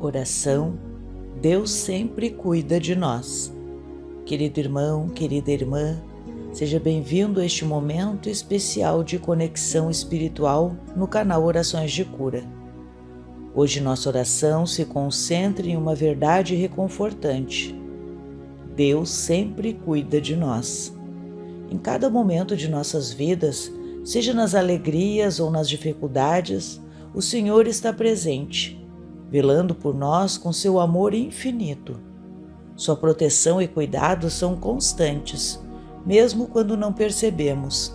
Oração, Deus sempre cuida de nós. Querido irmão, querida irmã, seja bem-vindo a este momento especial de conexão espiritual no canal Orações de Cura. Hoje nossa oração se concentra em uma verdade reconfortante. Deus sempre cuida de nós. Em cada momento de nossas vidas, seja nas alegrias ou nas dificuldades, o Senhor está presente, velando por nós com seu amor infinito. Sua proteção e cuidado são constantes, mesmo quando não percebemos.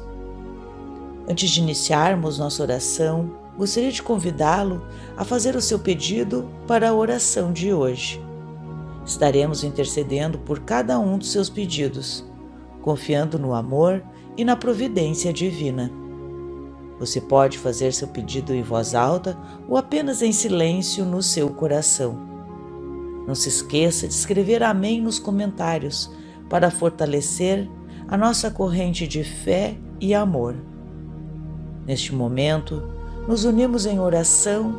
Antes de iniciarmos nossa oração, gostaria de convidá-lo a fazer o seu pedido para a oração de hoje. Estaremos intercedendo por cada um dos seus pedidos, confiando no amor e na providência divina. Você pode fazer seu pedido em voz alta ou apenas em silêncio no seu coração. Não se esqueça de escrever amém nos comentários para fortalecer a nossa corrente de fé e amor. Neste momento, nos unimos em oração,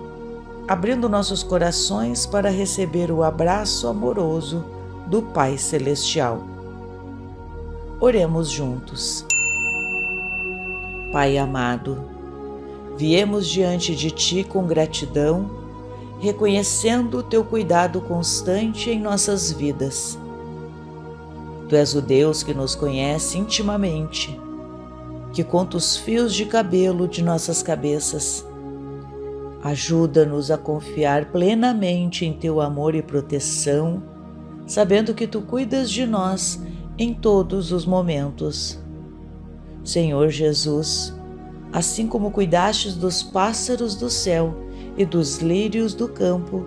abrindo nossos corações para receber o abraço amoroso do Pai Celestial. Oremos juntos. Pai amado, viemos diante de Ti com gratidão, reconhecendo o Teu cuidado constante em nossas vidas. Tu és o Deus que nos conhece intimamente, que conta os fios de cabelo de nossas cabeças. Ajuda-nos a confiar plenamente em Teu amor e proteção, sabendo que Tu cuidas de nós em todos os momentos. Senhor Jesus, assim como cuidastes dos pássaros do céu e dos lírios do campo,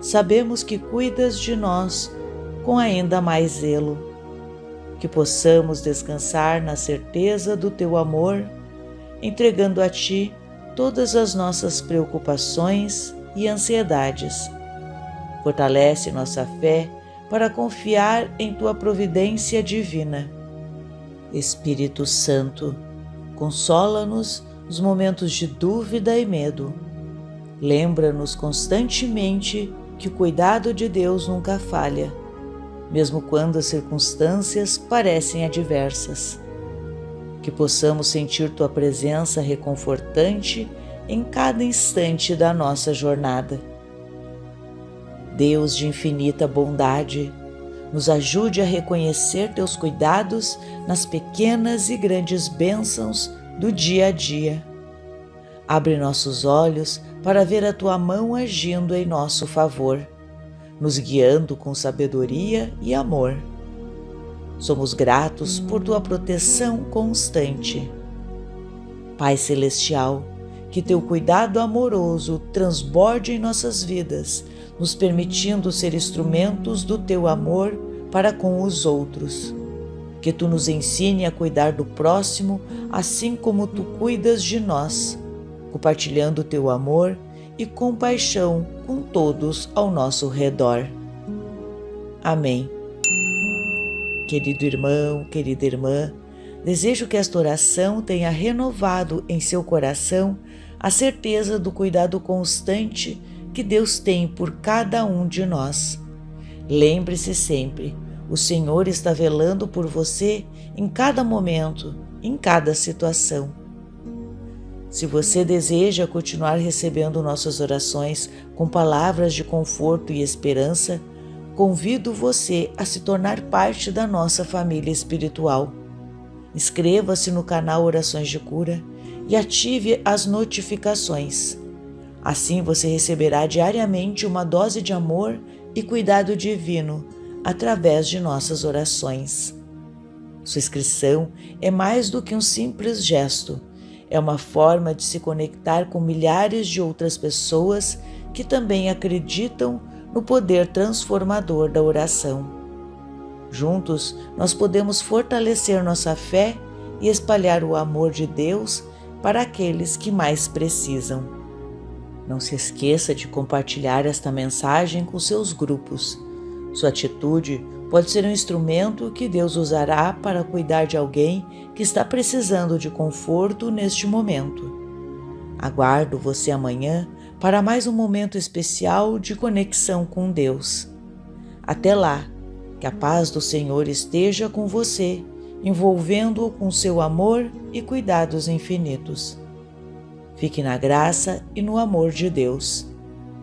sabemos que cuidas de nós com ainda mais zelo. Que possamos descansar na certeza do Teu amor, entregando a Ti todas as nossas preocupações e ansiedades. Fortalece nossa fé para confiar em Tua providência divina. Espírito Santo, consola-nos nos momentos de dúvida e medo. Lembra-nos constantemente que o cuidado de Deus nunca falha, mesmo quando as circunstâncias parecem adversas. Que possamos sentir Tua presença reconfortante em cada instante da nossa jornada. Deus de infinita bondade, nos ajude a reconhecer Teus cuidados nas pequenas e grandes bênçãos do dia a dia. Abre nossos olhos para ver a Tua mão agindo em nosso favor, nos guiando com sabedoria e amor. Somos gratos por Tua proteção constante. Pai Celestial, que Teu cuidado amoroso transborde em nossas vidas, nos permitindo ser instrumentos do Teu amor para com os outros. Que Tu nos ensine a cuidar do próximo, assim como Tu cuidas de nós, compartilhando Teu amor e compaixão com todos ao nosso redor. Amém. Querido irmão, querida irmã, desejo que esta oração tenha renovado em seu coração a certeza do cuidado constante que Deus tem por cada um de nós. Lembre-se sempre, o Senhor está velando por você em cada momento, em cada situação. Se você deseja continuar recebendo nossas orações com palavras de conforto e esperança, convido você a se tornar parte da nossa família espiritual. Inscreva-se no canal Orações de Cura e ative as notificações. Assim você receberá diariamente uma dose de amor e cuidado divino através de nossas orações. Sua inscrição é mais do que um simples gesto. É uma forma de se conectar com milhares de outras pessoas que também acreditam no poder transformador da oração. Juntos, nós podemos fortalecer nossa fé e espalhar o amor de Deus para aqueles que mais precisam. Não se esqueça de compartilhar esta mensagem com seus grupos. Sua atitude pode ser um instrumento que Deus usará para cuidar de alguém que está precisando de conforto neste momento. Aguardo você amanhã para mais um momento especial de conexão com Deus. Até lá, que a paz do Senhor esteja com você, envolvendo-o com seu amor e cuidados infinitos. Fique na graça e no amor de Deus.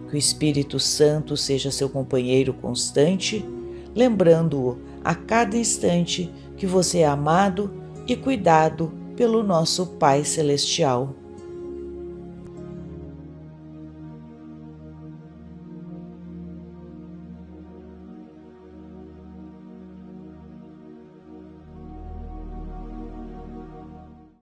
Que o Espírito Santo seja seu companheiro constante, lembrando-o a cada instante que você é amado e cuidado pelo nosso Pai Celestial.